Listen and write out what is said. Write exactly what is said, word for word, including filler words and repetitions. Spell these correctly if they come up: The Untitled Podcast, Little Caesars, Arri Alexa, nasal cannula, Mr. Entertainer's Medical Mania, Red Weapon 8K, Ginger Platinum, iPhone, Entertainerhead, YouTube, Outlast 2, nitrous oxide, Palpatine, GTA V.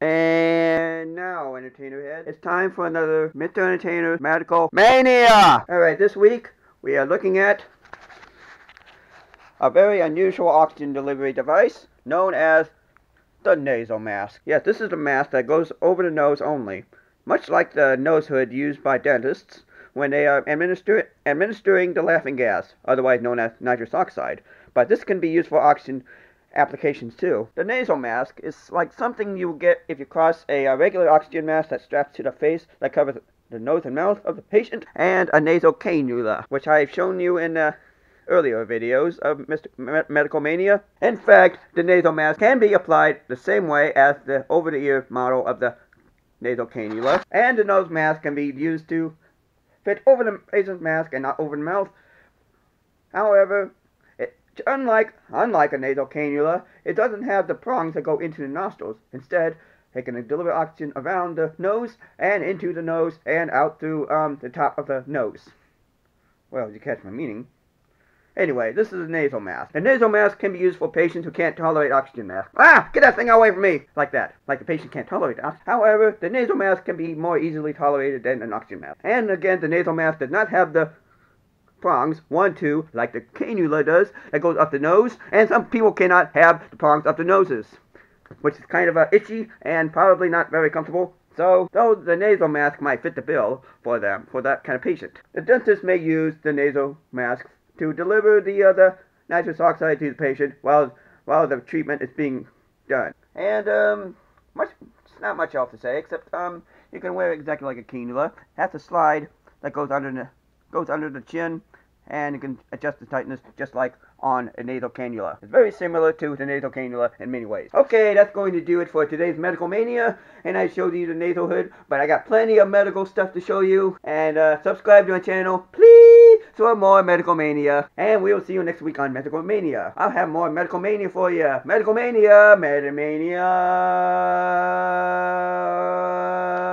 And now, Entertainer Head, it's time for another Mister Entertainer's Medical Mania! Alright, this week we are looking at a very unusual oxygen delivery device known as the nasal mask. Yes, this is a mask that goes over the nose only, much like the nose hood used by dentists when they are administer administering the laughing gas, otherwise known as nitrous oxide. But this can be used for oxygen applications too. The nasal mask is like something you get if you cross a, a regular oxygen mask that straps to the face that covers the nose and mouth of the patient, and a nasal cannula, which I've shown you in uh, earlier videos of Mister Me Medical Mania. In fact, the nasal mask can be applied the same way as the over-the-ear model of the nasal cannula, and the nose mask can be used to fit over the nasal mask and not over the mouth. However, Unlike, unlike a nasal cannula, it doesn't have the prongs that go into the nostrils. Instead, it can deliver oxygen around the nose and into the nose and out through um, the top of the nose. Well, you catch my meaning. Anyway, this is a nasal mask. A nasal mask can be used for patients who can't tolerate oxygen masks. Ah! Get that thing away from me! Like that. Like the patient can't tolerate oxygen. However, the nasal mask can be more easily tolerated than an oxygen mask. And again, the nasal mask does not have the prongs, one, two, like the cannula does, that goes up the nose, and some people cannot have the prongs up the noses, which is kind of uh, itchy and probably not very comfortable. So, though the nasal mask might fit the bill for them, for that kind of patient, the dentist may use the nasal mask to deliver the other nitrous oxide to the patient while while the treatment is being done. And um, much, not much else to say except um, you can wear it exactly like a cannula. That's a slide that goes under the goes under the chin, and you can adjust the tightness just like on a nasal cannula. It's very similar to the nasal cannula in many ways. Okay, that's going to do it for today's Medical Mania, and I showed you the nasal hood, but I got plenty of medical stuff to show you, and uh, subscribe to my channel, please, for more Medical Mania, and we will see you next week on Medical Mania. I'll have more Medical Mania for you. Medical Mania, Medical Mania.